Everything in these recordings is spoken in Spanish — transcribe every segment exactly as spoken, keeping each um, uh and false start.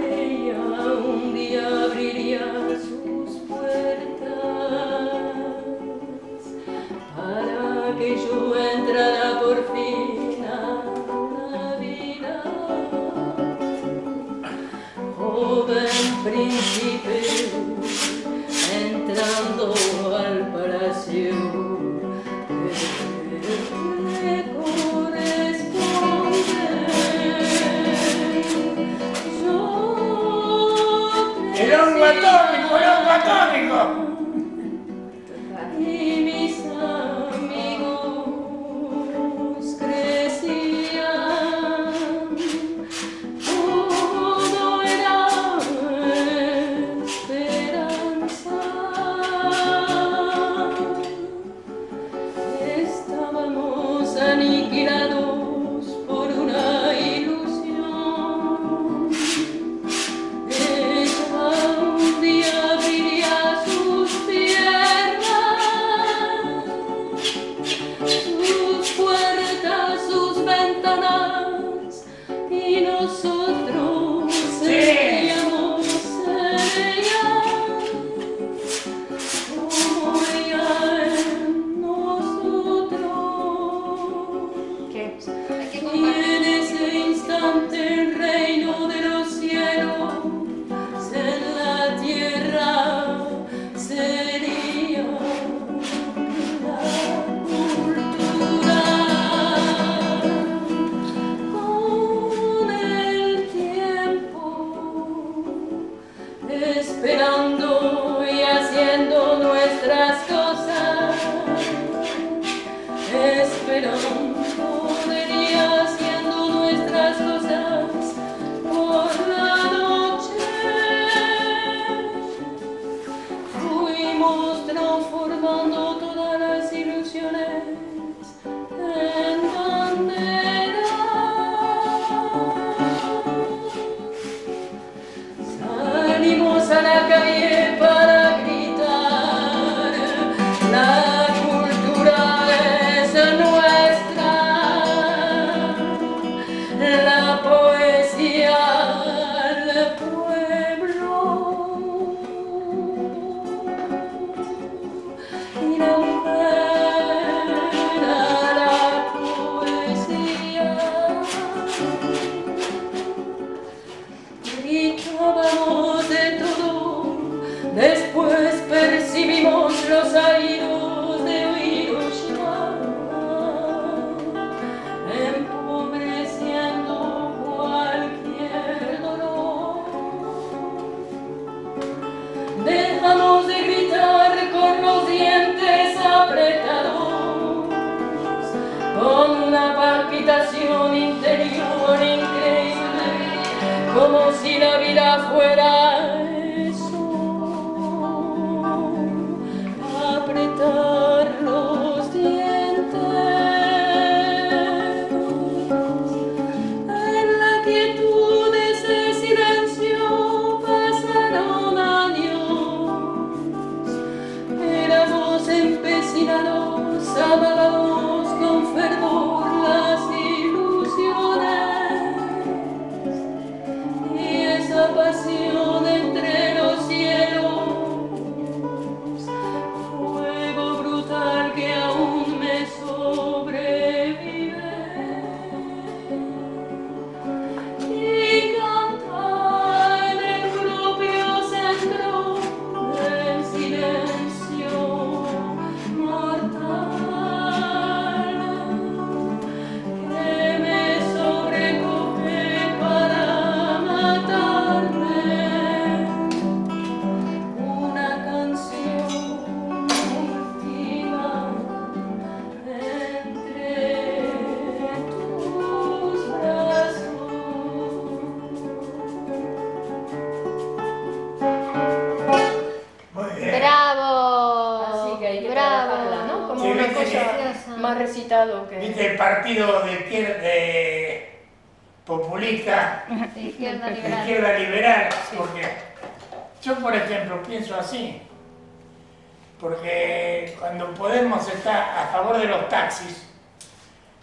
Ella un día abriría sus puertas. todo al palacio. ¡Era un católico, era un católico! Y mis amigos crecían, todo era esperanza. Estábamos aniquilados por una ilusión.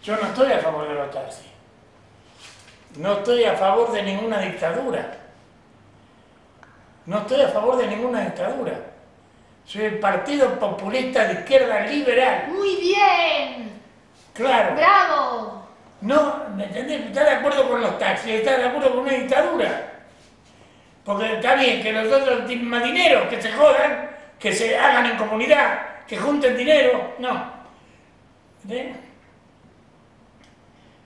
Yo no estoy a favor de los taxis, no estoy a favor de ninguna dictadura, no estoy a favor de ninguna dictadura. Soy el Partido Populista de Izquierda Liberal. ¡Muy bien! ¡Claro! ¡Bravo! No, ¿me entendés? Está de acuerdo con los taxis, está de acuerdo con una dictadura. Porque está bien que los otros tienen más dinero, que se jodan, que se hagan en comunidad, que junten dinero, no. ¿Entiendes?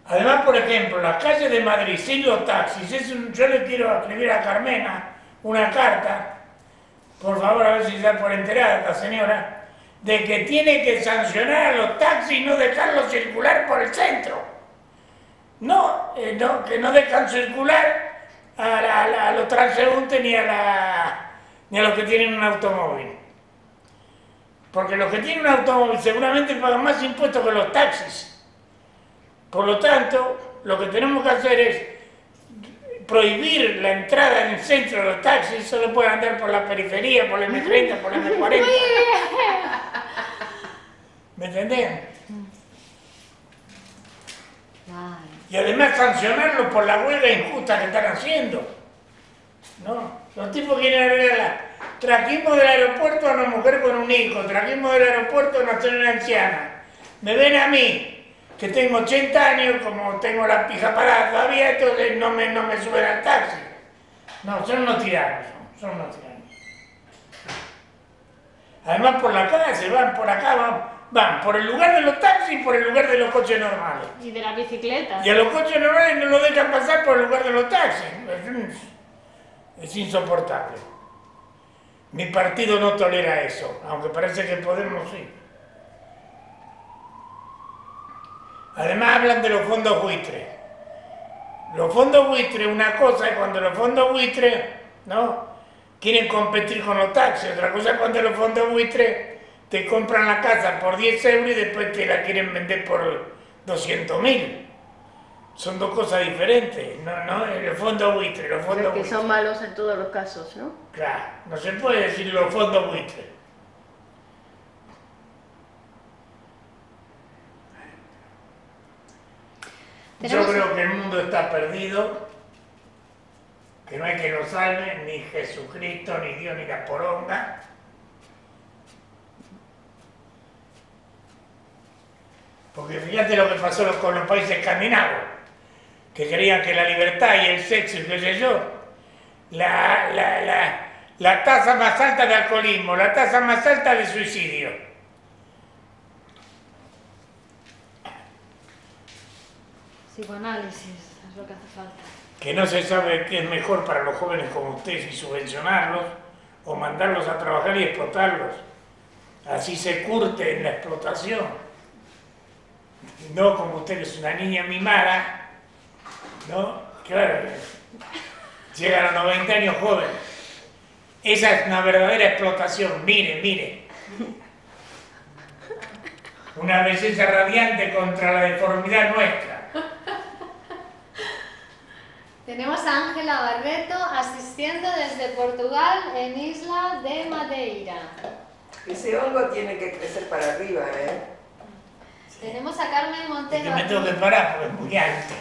Además, por ejemplo, las calles de Madrid sin los taxis, es un, yo le quiero escribir a Carmena una carta, por favor, a ver si está por enterada esta señora, de que tiene que sancionar a los taxis y no dejarlos circular por el centro. No, eh, no que no dejan circular a, la, a, la, a los transeúntes ni a, la, ni a los que tienen un automóvil. Porque los que tienen un automóvil seguramente pagan más impuestos que los taxis. Por lo tanto, lo que tenemos que hacer es prohibir la entrada en el centro de los taxis, solo pueden andar por la periferia, por la M treinta, por la M cuarenta. ¿Me entendían? Y además sancionarlos por la huelga injusta que están haciendo. ¿No? Los tipos quieren arreglar. Trajimos del aeropuerto a una mujer con un hijo, trajimos del aeropuerto a una señora anciana. Me ven a mí, que tengo ochenta años, como tengo la pija parada todavía, entonces no me, no me suben al taxi. No, son unos tiranos, son, son unos tiranos. Además por la calle, van por acá, van, van por el lugar de los taxis y por el lugar de los coches normales. Y de las bicicletas. Y a los coches normales no lo dejan pasar por el lugar de los taxis. Es, es insoportable. Mi partido no tolera eso, aunque parece que Podemos sí. Además hablan de los fondos buitres. Los fondos buitres, una cosa es cuando los fondos buitres, ¿no?, quieren competir con los taxis, otra cosa es cuando los fondos buitres te compran la casa por diez euros y después te la quieren vender por doscientos mil. Son dos cosas diferentes, ¿no? ¿No? Los fondos buitres, los fondos buitres. Que son malos en todos los casos, ¿no? Claro, no se puede decir los fondos buitres. Yo creo que el mundo está perdido, que no hay que lo salve, ni Jesucristo, ni Dios, ni la poronga. Porque fíjate lo que pasó con los países escandinavos, que creían que la libertad y el sexo y qué sé yo, la, la, la, la tasa más alta de alcoholismo, la tasa más alta de suicidio. Psicoanálisis, es lo que hace falta. Que no se sabe qué es mejor para los jóvenes como ustedes, si subvencionarlos o mandarlos a trabajar y explotarlos. Así se curte en la explotación. No como usted, que es una niña mimada, ¿no? Claro, llegan a los noventa años jóvenes. Esa es una verdadera explotación, mire, mire. Una belleza radiante contra la deformidad nuestra. Tenemos a Ángela Barreto asistiendo desde Portugal en Isla de Madeira. Ese hongo tiene que crecer para arriba, ¿eh? Tenemos a Carmen Montero. Es que me tengo que parar porque es muy alto.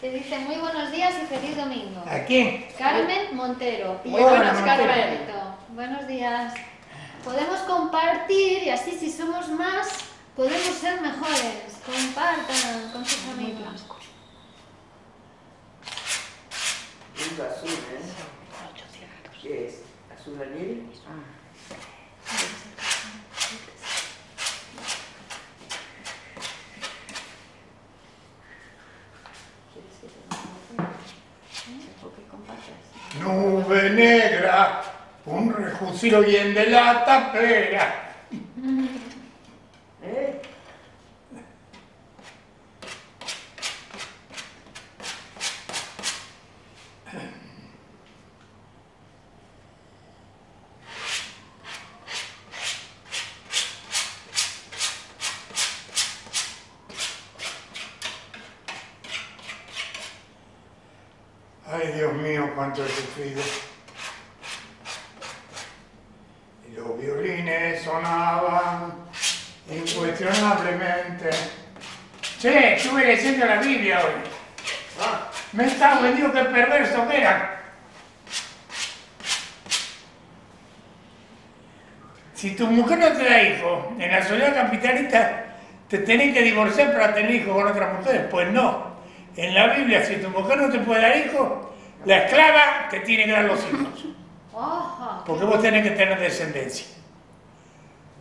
Te dice muy buenos días y feliz domingo. ¿A quién? Carmen Montero. Y buenos Carmeto. Buenos días. Podemos compartir y así, si somos más, podemos ser mejores. Compartan con sus amigos. Lindo azul, ¿eh? ¿Qué es? ¿Azul anil? Nube negra, un rejucilo bien de la tapera. ¿Eh? Ay, Dios mío, cuánto he sufrido. Y los violines sonaban incuestionablemente. Che, estuve leyendo la Biblia hoy. Ah, me está vendido, qué perverso que era. Si tu mujer no te da hijo, en la sociedad capitalista te tenés que divorciar para tener hijos con otras mujeres. Pues no. En la Biblia, si tu mujer no te puede dar hijos, la esclava te tiene que dar los hijos. Ojo, porque vos tenés que tener descendencia.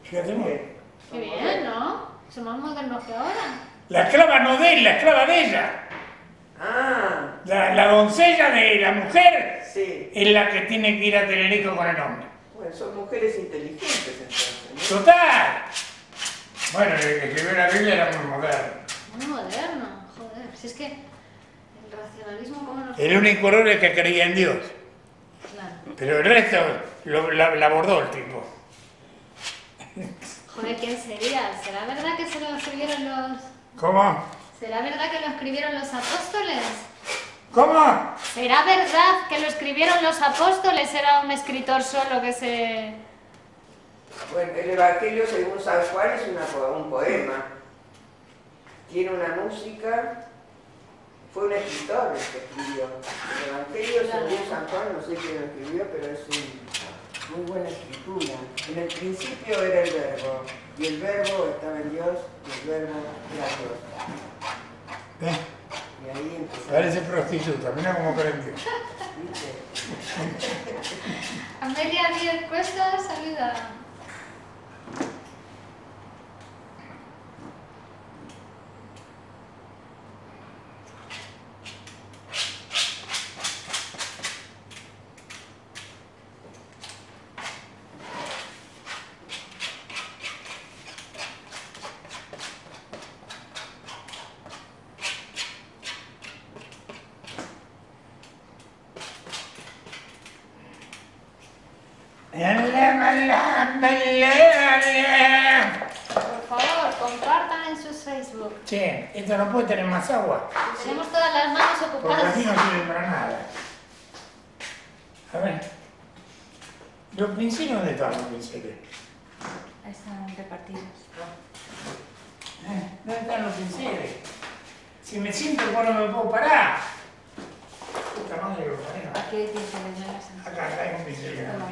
Fíjate muy bien. Qué bien, ¿no? Somos más grandes que ahora. La esclava no de él, la esclava de ella. Ah. La, la doncella de la mujer sí. Es la que tiene que ir a tener hijos con el hombre. Bueno, son mujeres inteligentes entonces, ¿no? ¡Total! Bueno, el que escribió la Biblia era muy moderno. Muy moderno, joder. Si es que el racionalismo... ¿cómo nos... El único error es que creía en Dios. Claro. Pero el resto lo, la, la abordó el tipo. Joder, ¿quién sería? ¿Será verdad que se lo escribieron los...? ¿Cómo? ¿Será verdad que lo escribieron los apóstoles? ¿Cómo? ¿Será verdad que lo escribieron los apóstoles? ¿Era un escritor solo que se...? Bueno, el Evangelio según San Juan es una, un poema. Tiene una música... Fue un escritor el que escribió. El Evangelio según San Juan, no sé quién lo escribió, pero es un, muy buena escritura. En el principio era el verbo, y el verbo estaba en Dios, y el verbo era Dios. ¿Eh? Y ahí empezó. Parece prostituta, mira cómo prendió. Amelia Díez Cuesta, saluda. Che, esto no puede tener más agua. Tenemos todas las manos ocupadas. Porque así no sirve para nada. A ver. ¿Los pinceles dónde están los pinceles? Ahí están repartidos. ¿Eh? ¿Dónde están los pinceles? Si me siento, bueno, no me puedo parar. Puta madre, lo paré. Aquí hay pinceles, ya las han. Acá, acá hay un pincel grande.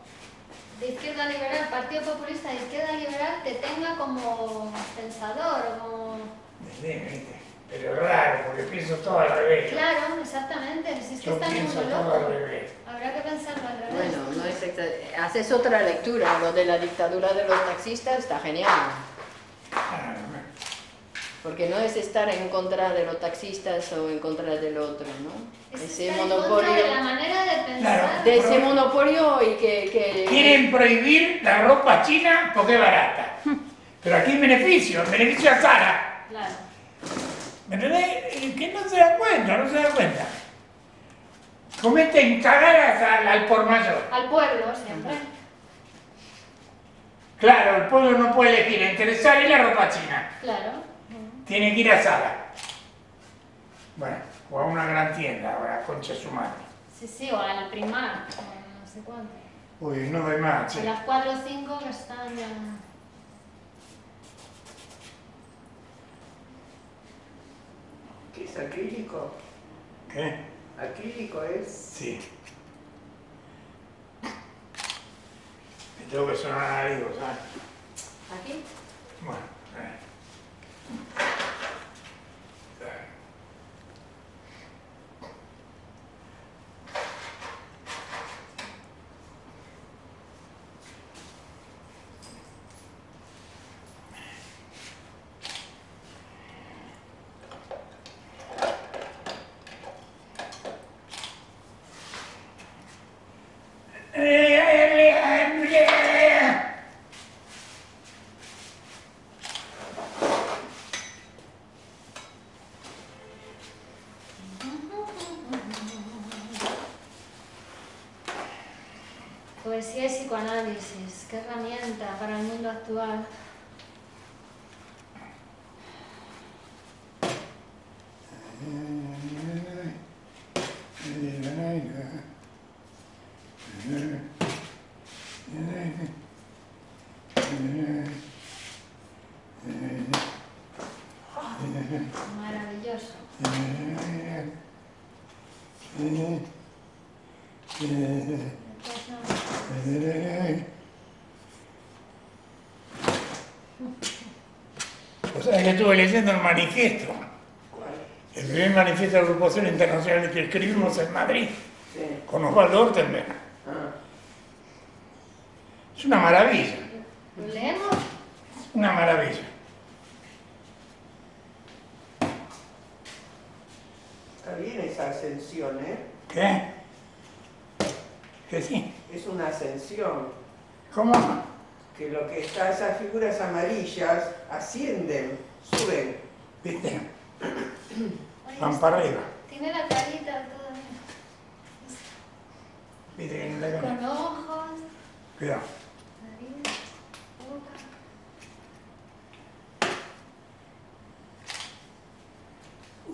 de izquierda liberal, el partido populista de izquierda liberal, te tenga como pensador o como... Pero raro, porque pienso todo al revés. Claro, exactamente. Si es que yo está pienso muy todo al revés. Habrá que pensarlo al revés. Bueno, no es exacta... Haces otra lectura. Lo de la dictadura de los taxistas está genial. Porque no es estar en contra de los taxistas o en contra del otro, ¿no? Es ese monopolio. De la manera de pensar. Claro, de ese monopolio y que, que... Quieren prohibir la ropa china porque es barata. Pero aquí hay beneficio, beneficio a Zara. Claro. ¿Entendés? Que no se da cuenta, no se da cuenta. Cometen cagadas al, al por mayor. Al pueblo, siempre. Claro, el pueblo no puede elegir entre Zara y la ropa china. Claro. Tiene que ir a Zara. Bueno, o a una gran tienda, o a la concha su madre. Sí, sí, o a la Primark, no sé cuánto. Uy, no hay más, sí. Las cuatro o cinco que están... Ya... ¿Qué es acrílico? ¿Qué? ¿Acrílico es? Sí. Me tengo que sonar la nariz, ¿sabes? ¿Aquí? Bueno, a ver. Poesía y psicoanálisis, qué herramienta para el mundo actual. Maravilloso. O sea, que estuve leyendo el manifiesto. ¿Cuál? El primer manifiesto de la agrupación internacional que escribimos en Madrid, sí, con Osvaldo Ortenberg. Ah. Es una maravilla. ¿Lo leemos? Una maravilla. Está bien esa ascensión, ¿eh? ¿Qué? Que sí. Es una ascensión. ¿Cómo? Que lo que está, esas figuras amarillas ascienden, suben. ¿Viste? Van para arriba. Tiene la carita toda. ¿Viste que no la carita? Con ojos. Cuidado. Nariz, boca.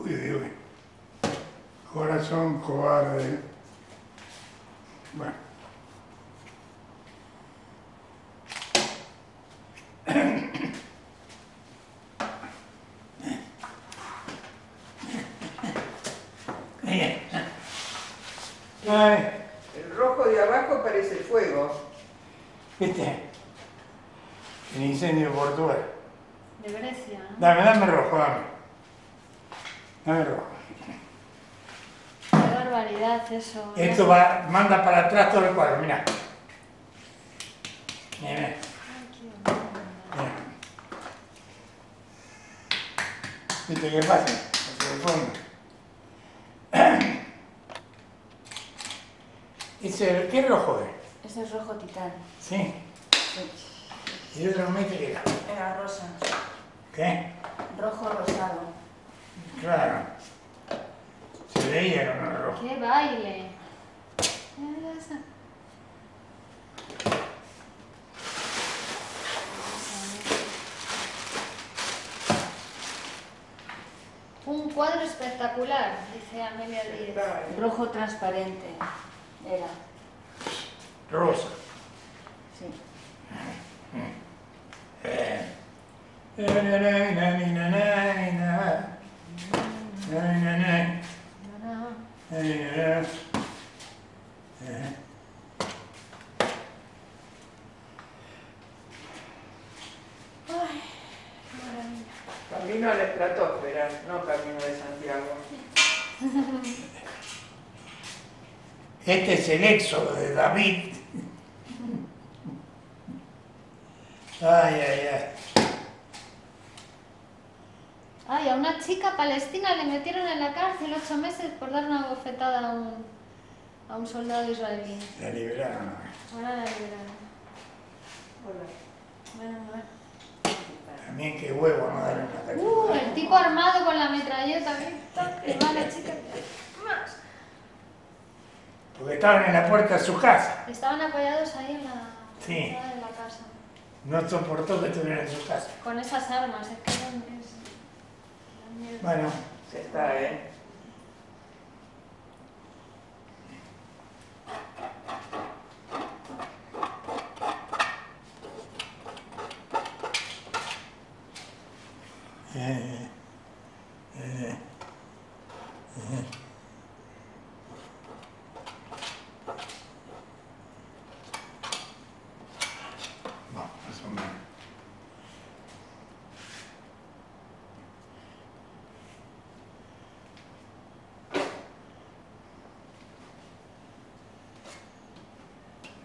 Uy, uy, uy. Corazón cobarde. Bueno. El rojo de abajo parece fuego. ¿Viste? El incendio portugués. De Grecia. ¿No? Dame, dame rojo, dame. Dame rojo. Eso, esto va, manda para atrás todo el cuadro, mirá. Mirá, mirá. Mirá. ¿Viste qué pasa? Hacia el fondo. Ese, ¿qué rojo es? Ese es rojo titán. ¿Sí? Sí. ¿Y el otro mete qué era? Era rosa. ¿Qué? Rojo rosado. Claro. Se veía con el rojo. ¡Qué baile! Un cuadro espectacular, dice Amelia Díez. Rojo transparente era. Rosa. Sí. Eh. Eh, eh. Ay, camino a la estratosfera, no camino de Santiago. Este es el éxodo de David. Ay, ay, ay. Ay, a una chica palestina le metieron en la cárcel ocho meses por dar una bofetada a un, a un soldado israelí. La liberaron. Ahora la liberaron. Bueno, bueno. También qué huevo no dar en la cárcel. Uh, el tipo armado con la metralleta, ¿qué? Que va la chica. Porque estaban en la puerta de su casa. Estaban apoyados ahí en la, sí, en la casa. No soportó que estuvieran en su casa. Con esas armas, es que no... Bueno, se está, ¿eh? Eh, eh, eh.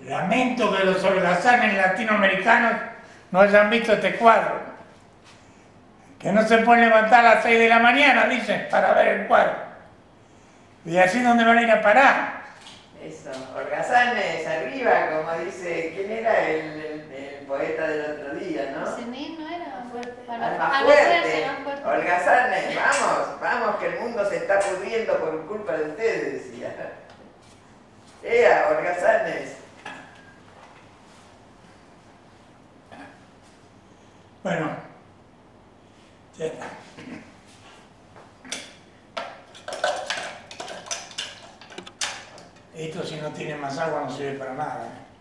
Lamento que los holgazanes latinoamericanos no hayan visto este cuadro. Que no se pueden levantar a las seis de la mañana, dicen, para ver el cuadro. ¿Y así dónde van a ir a parar? Eso, holgazanes arriba, como dice, ¿quién era el, el, el poeta del otro día, no? Semín no era fuerte. Para, más fuerte. Holgazanes, vamos, vamos, que el mundo se está pudriendo por culpa de ustedes, decía. ¡Ea, holgazanes! Bueno, ya está. Esto si no tiene más agua no sirve para nada, ¿eh?